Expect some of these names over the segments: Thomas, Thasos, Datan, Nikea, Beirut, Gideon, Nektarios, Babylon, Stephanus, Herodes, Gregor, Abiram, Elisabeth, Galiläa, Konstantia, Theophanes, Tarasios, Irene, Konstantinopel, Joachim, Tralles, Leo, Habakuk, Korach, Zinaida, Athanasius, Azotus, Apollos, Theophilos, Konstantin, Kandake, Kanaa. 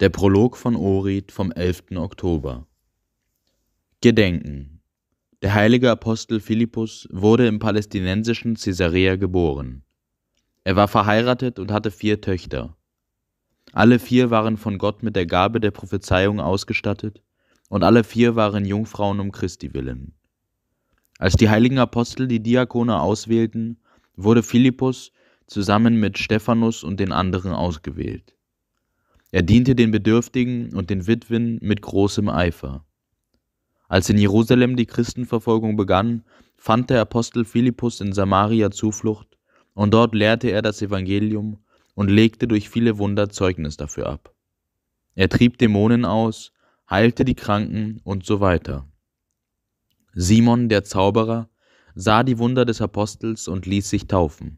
Der Prolog von Orid vom 11. Oktober. Gedenken. Der heilige Apostel Philippus wurde im palästinensischen Caesarea geboren. Er war verheiratet und hatte 4 Töchter. Alle 4 waren von Gott mit der Gabe der Prophezeiung ausgestattet und alle 4 waren Jungfrauen um Christi willen. Als die heiligen Apostel die Diakone auswählten, wurde Philippus zusammen mit Stephanus und den anderen ausgewählt. Er diente den Bedürftigen und den Witwen mit großem Eifer. Als in Jerusalem die Christenverfolgung begann, fand der Apostel Philippus in Samaria Zuflucht und dort lehrte er das Evangelium und legte durch viele Wunder Zeugnis dafür ab. Er trieb Dämonen aus, heilte die Kranken und so weiter. Simon, der Zauberer, sah die Wunder des Apostels und ließ sich taufen.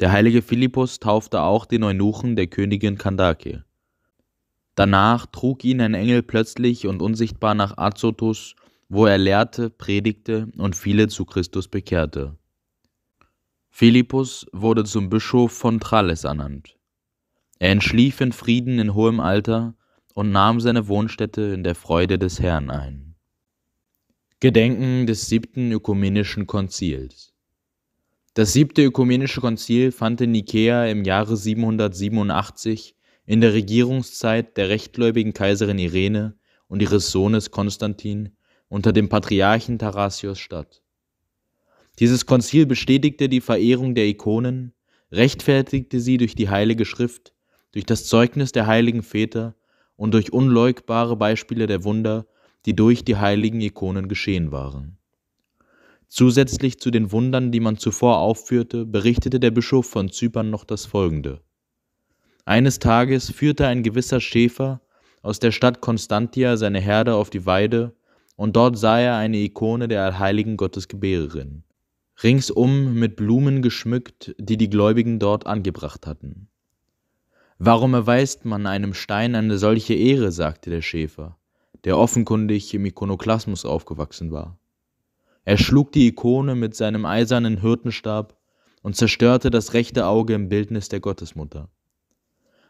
Der heilige Philippus taufte auch den Eunuchen der Königin Kandake. Danach trug ihn ein Engel plötzlich und unsichtbar nach Azotus, wo er lehrte, predigte und viele zu Christus bekehrte. Philippus wurde zum Bischof von Tralles ernannt. Er entschlief in Frieden in hohem Alter und nahm seine Wohnstätte in der Freude des Herrn ein. Gedenken des 7. Ökumenischen Konzils. Das 7. Ökumenische Konzil fand in Nikea im Jahre 787 in der Regierungszeit der rechtgläubigen Kaiserin Irene und ihres Sohnes Konstantin unter dem Patriarchen Tarasios statt. Dieses Konzil bestätigte die Verehrung der Ikonen, rechtfertigte sie durch die Heilige Schrift, durch das Zeugnis der heiligen Väter und durch unleugbare Beispiele der Wunder, die durch die heiligen Ikonen geschehen waren. Zusätzlich zu den Wundern, die man zuvor aufführte, berichtete der Bischof von Zypern noch das Folgende. Eines Tages führte ein gewisser Schäfer aus der Stadt Konstantia seine Herde auf die Weide und dort sah er eine Ikone der allheiligen Gottesgebärerin, ringsum mit Blumen geschmückt, die die Gläubigen dort angebracht hatten. »Warum erweist man einem Stein eine solche Ehre?« sagte der Schäfer, der offenkundig im Ikonoklasmus aufgewachsen war. Er schlug die Ikone mit seinem eisernen Hirtenstab und zerstörte das rechte Auge im Bildnis der Gottesmutter.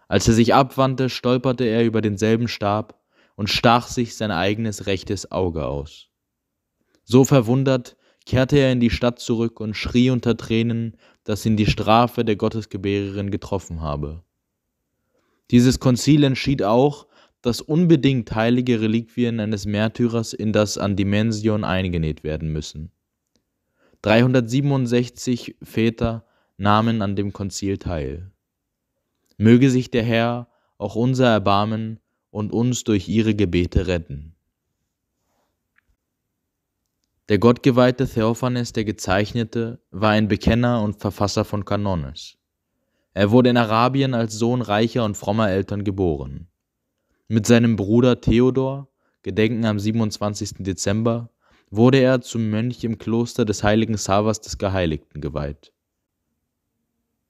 Als er sich abwandte, stolperte er über denselben Stab und stach sich sein eigenes rechtes Auge aus. So verwundert kehrte er in die Stadt zurück und schrie unter Tränen, dass ihn die Strafe der Gottesgebärerin getroffen habe. Dieses Konzil entschied auch, dass unbedingt heilige Reliquien eines Märtyrers in das Andimension eingenäht werden müssen. 367 Väter nahmen an dem Konzil teil. Möge sich der Herr auch unser erbarmen und uns durch ihre Gebete retten. Der gottgeweihte Theophanes, der Gezeichnete, war ein Bekenner und Verfasser von Kanones. Er wurde in Arabien als Sohn reicher und frommer Eltern geboren. Mit seinem Bruder Theodor, gedenken am 27. Dezember, wurde er zum Mönch im Kloster des heiligen Savas des Geheiligten geweiht.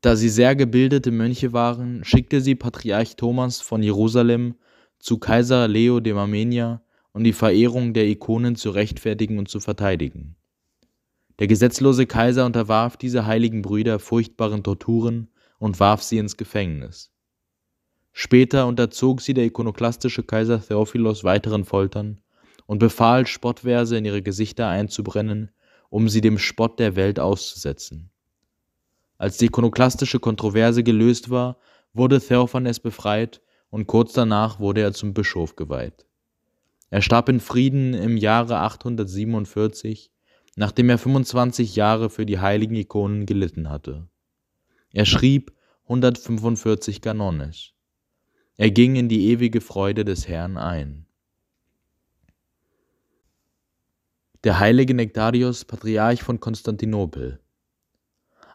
Da sie sehr gebildete Mönche waren, schickte sie Patriarch Thomas von Jerusalem zu Kaiser Leo dem Armenier, um die Verehrung der Ikonen zu rechtfertigen und zu verteidigen. Der gesetzlose Kaiser unterwarf diese heiligen Brüder furchtbaren Torturen und warf sie ins Gefängnis. Später unterzog sie der ikonoklastische Kaiser Theophilos weiteren Foltern und befahl, Spottverse in ihre Gesichter einzubrennen, um sie dem Spott der Welt auszusetzen. Als die ikonoklastische Kontroverse gelöst war, wurde Theophanes befreit und kurz danach wurde er zum Bischof geweiht. Er starb in Frieden im Jahre 847, nachdem er 25 Jahre für die heiligen Ikonen gelitten hatte. Er schrieb 145 Kanones. Er ging in die ewige Freude des Herrn ein. Der heilige Nektarios, Patriarch von Konstantinopel.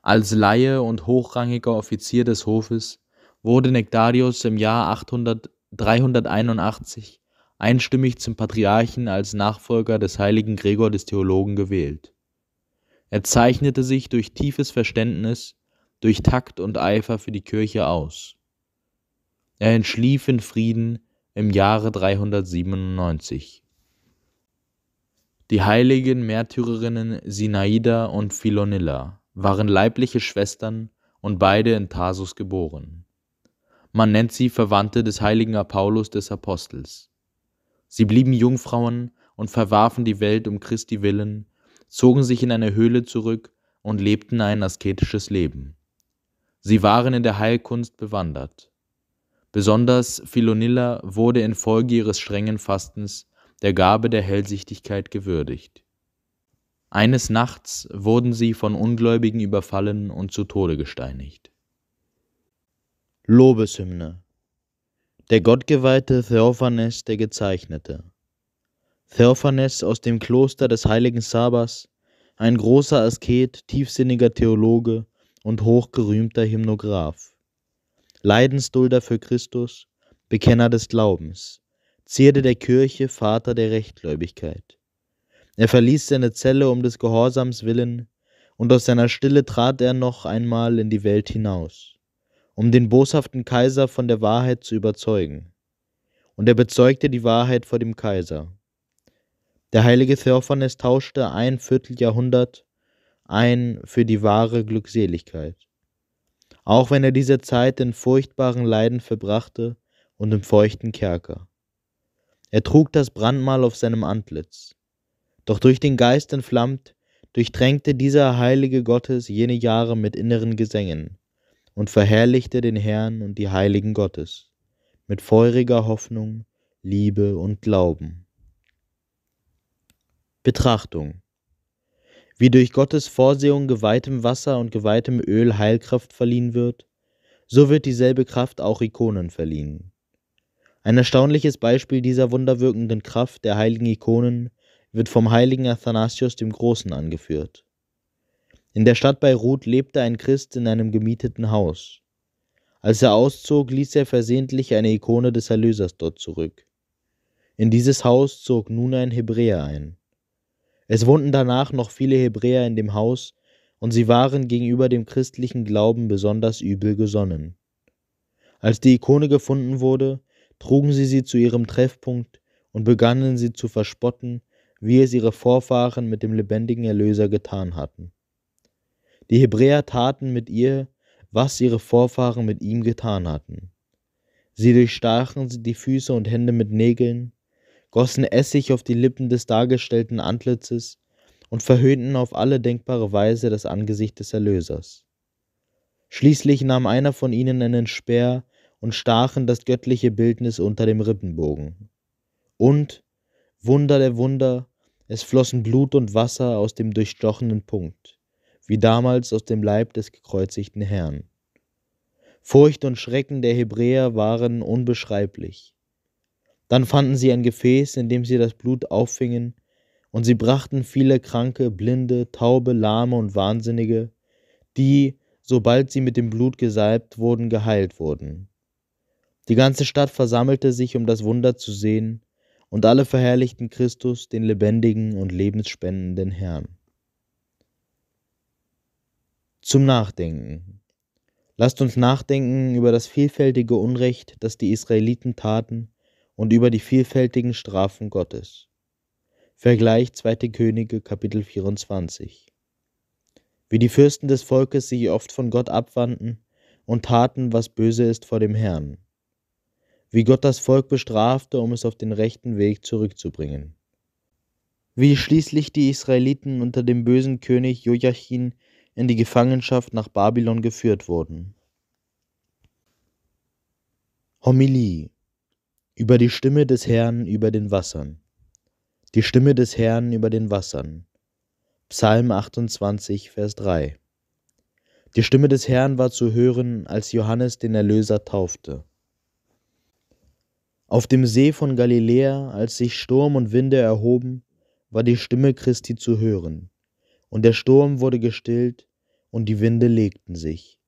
Als Laie und hochrangiger Offizier des Hofes wurde Nektarios im Jahr 381 einstimmig zum Patriarchen als Nachfolger des heiligen Gregor des Theologen gewählt. Er zeichnete sich durch tiefes Verständnis, durch Takt und Eifer für die Kirche aus. Er entschlief in Frieden im Jahre 397. Die heiligen Märtyrerinnen Zinaida und Philonilla waren leibliche Schwestern und beide in Thasos geboren. Man nennt sie Verwandte des heiligen Apollos des Apostels. Sie blieben Jungfrauen und verwarfen die Welt um Christi willen, zogen sich in eine Höhle zurück und lebten ein asketisches Leben. Sie waren in der Heilkunst bewandert. Besonders Philonilla wurde infolge ihres strengen Fastens der Gabe der Hellsichtigkeit gewürdigt. Eines Nachts wurden sie von Ungläubigen überfallen und zu Tode gesteinigt. Lobeshymne. Der gottgeweihte Theophanes, der Gezeichnete. Theophanes aus dem Kloster des heiligen Savas, ein großer Asket, tiefsinniger Theologe und hochgerühmter Hymnograph. Leidensdulder für Christus, Bekenner des Glaubens, Zierde der Kirche, Vater der Rechtgläubigkeit. Er verließ seine Zelle um des Gehorsams willen, und aus seiner Stille trat er noch einmal in die Welt hinaus, um den boshaften Kaiser von der Wahrheit zu überzeugen. Und er bezeugte die Wahrheit vor dem Kaiser. Der heilige Theophanes tauschte ein Vierteljahrhundert ein für die wahre Glückseligkeit, auch wenn er diese Zeit in furchtbaren Leiden verbrachte und im feuchten Kerker. Er trug das Brandmal auf seinem Antlitz. Doch durch den Geist entflammt, durchtränkte dieser Heilige Gottes jene Jahre mit inneren Gesängen und verherrlichte den Herrn und die Heiligen Gottes mit feuriger Hoffnung, Liebe und Glauben. Betrachtung. Wie durch Gottes Vorsehung geweihtem Wasser und geweihtem Öl Heilkraft verliehen wird, so wird dieselbe Kraft auch Ikonen verliehen. Ein erstaunliches Beispiel dieser wunderwirkenden Kraft der heiligen Ikonen wird vom heiligen Athanasius dem Großen angeführt. In der Stadt Beirut lebte ein Christ in einem gemieteten Haus. Als er auszog, ließ er versehentlich eine Ikone des Erlösers dort zurück. In dieses Haus zog nun ein Hebräer ein. Es wohnten danach noch viele Hebräer in dem Haus, und sie waren gegenüber dem christlichen Glauben besonders übel gesonnen. Als die Ikone gefunden wurde, trugen sie sie zu ihrem Treffpunkt und begannen sie zu verspotten, wie es ihre Vorfahren mit dem lebendigen Erlöser getan hatten. Die Hebräer taten mit ihr, was ihre Vorfahren mit ihm getan hatten. Sie durchstachen die Füße und Hände mit Nägeln, gossen Essig auf die Lippen des dargestellten Antlitzes und verhöhnten auf alle denkbare Weise das Angesicht des Erlösers. Schließlich nahm einer von ihnen einen Speer und stach in das göttliche Bildnis unter dem Rippenbogen. Und, Wunder der Wunder, es flossen Blut und Wasser aus dem durchstochenen Punkt, wie damals aus dem Leib des gekreuzigten Herrn. Furcht und Schrecken der Hebräer waren unbeschreiblich. Dann fanden sie ein Gefäß, in dem sie das Blut auffingen, und sie brachten viele Kranke, Blinde, Taube, Lahme und Wahnsinnige, die, sobald sie mit dem Blut gesalbt wurden, geheilt wurden. Die ganze Stadt versammelte sich, um das Wunder zu sehen, und alle verherrlichten Christus, den lebendigen und lebensspendenden Herrn. Zum Nachdenken. Lasst uns nachdenken über das vielfältige Unrecht, das die Israeliten taten, und über die vielfältigen Strafen Gottes. Vergleich 2. Könige, Kapitel 24. Wie die Fürsten des Volkes sich oft von Gott abwandten und taten, was böse ist vor dem Herrn. Wie Gott das Volk bestrafte, um es auf den rechten Weg zurückzubringen. Wie schließlich die Israeliten unter dem bösen König Joachim in die Gefangenschaft nach Babylon geführt wurden. Homilie über die Stimme des Herrn über den Wassern. Die Stimme des Herrn über den Wassern. Psalm 28, Vers 3. Die Stimme des Herrn war zu hören, als Johannes den Erlöser taufte. Auf dem See von Galiläa, als sich Sturm und Winde erhoben, war die Stimme Christi zu hören. Und der Sturm wurde gestillt, und die Winde legten sich.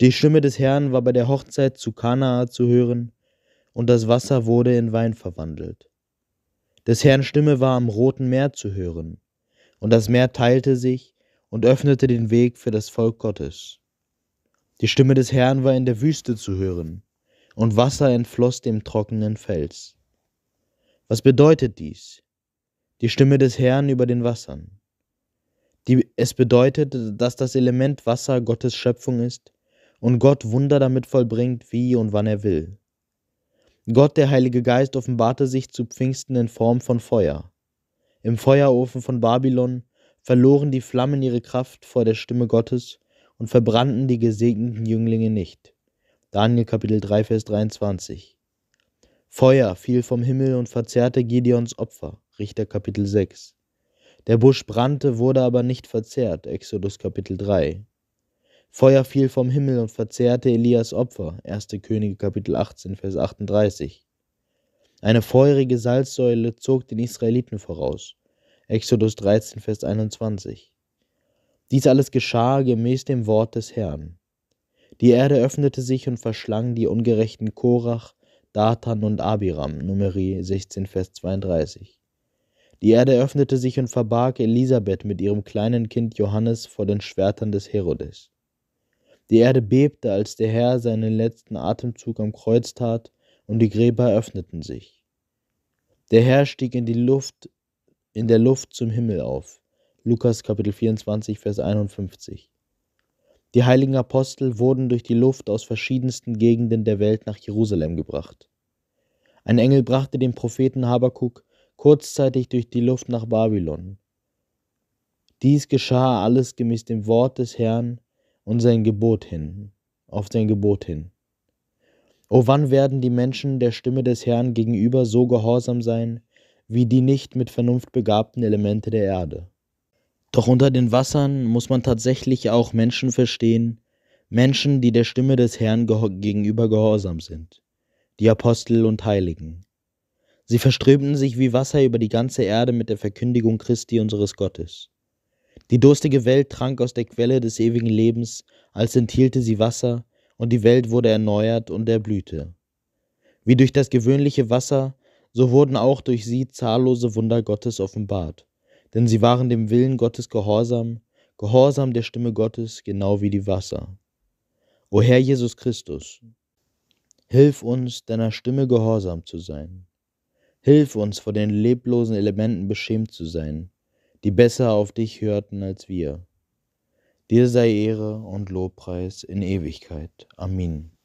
Die Stimme des Herrn war bei der Hochzeit zu Kanaa zu hören, und das Wasser wurde in Wein verwandelt. Des Herrn Stimme war am Roten Meer zu hören, und das Meer teilte sich und öffnete den Weg für das Volk Gottes. Die Stimme des Herrn war in der Wüste zu hören, und Wasser entfloss dem trockenen Fels. Was bedeutet dies? Die Stimme des Herrn über den Wassern. Es bedeutet, dass das Element Wasser Gottes Schöpfung ist und Gott Wunder damit vollbringt, wie und wann er will. Gott, der Heilige Geist, offenbarte sich zu Pfingsten in Form von Feuer. Im Feuerofen von Babylon verloren die Flammen ihre Kraft vor der Stimme Gottes und verbrannten die gesegneten Jünglinge nicht. Daniel Kapitel 3, Vers 23. Feuer fiel vom Himmel und verzehrte Gideons Opfer. Richter Kapitel 6. Der Busch brannte, wurde aber nicht verzehrt. Exodus Kapitel 3. Feuer fiel vom Himmel und verzehrte Elias Opfer. 1. Könige Kapitel 18, Vers 38. Eine feurige Salzsäule zog den Israeliten voraus. Exodus 13, Vers 21. Dies alles geschah gemäß dem Wort des Herrn. Die Erde öffnete sich und verschlang die ungerechten Korach, Datan und Abiram. Numeri 16, Vers 32. Die Erde öffnete sich und verbarg Elisabeth mit ihrem kleinen Kind Johannes vor den Schwertern des Herodes. Die Erde bebte, als der Herr seinen letzten Atemzug am Kreuz tat, und die Gräber öffneten sich. Der Herr stieg in der Luft zum Himmel auf. Lukas Kapitel 24, Vers 51. Die heiligen Apostel wurden durch die Luft aus verschiedensten Gegenden der Welt nach Jerusalem gebracht. Ein Engel brachte den Propheten Habakuk kurzzeitig durch die Luft nach Babylon. Dies geschah alles gemäß dem Wort des Herrn und auf sein Gebot hin. O wann werden die Menschen der Stimme des Herrn gegenüber so gehorsam sein, wie die nicht mit Vernunft begabten Elemente der Erde? Doch unter den Wassern muss man tatsächlich auch Menschen verstehen, Menschen, die der Stimme des Herrn gegenüber gehorsam sind, die Apostel und Heiligen. Sie verströmten sich wie Wasser über die ganze Erde mit der Verkündigung Christi unseres Gottes. Die durstige Welt trank aus der Quelle des ewigen Lebens, als enthielte sie Wasser, und die Welt wurde erneuert und erblühte. Wie durch das gewöhnliche Wasser, so wurden auch durch sie zahllose Wunder Gottes offenbart, denn sie waren dem Willen Gottes gehorsam der Stimme Gottes, genau wie die Wasser. O Herr Jesus Christus, hilf uns, deiner Stimme gehorsam zu sein. Hilf uns, vor den leblosen Elementen beschämt zu sein, die besser auf dich hörten als wir. Dir sei Ehre und Lobpreis in Ewigkeit. Amen.